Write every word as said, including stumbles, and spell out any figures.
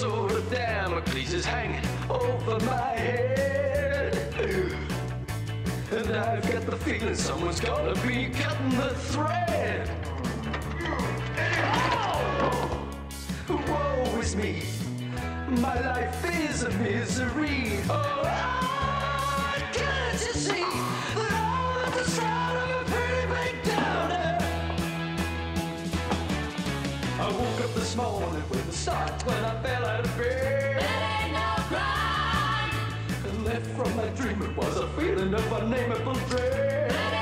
sword of Damocles is hanging over my head, and I've got the feeling someone's gonna be cutting the thread. Oh! Woe is me, my life is a misery. Oh, can't you see that all of the sound of a pretty big downer? I woke up this morning with a start when I fell out of bed. It ain't no crime. And left from my dream it was a feeling of unnameable dread.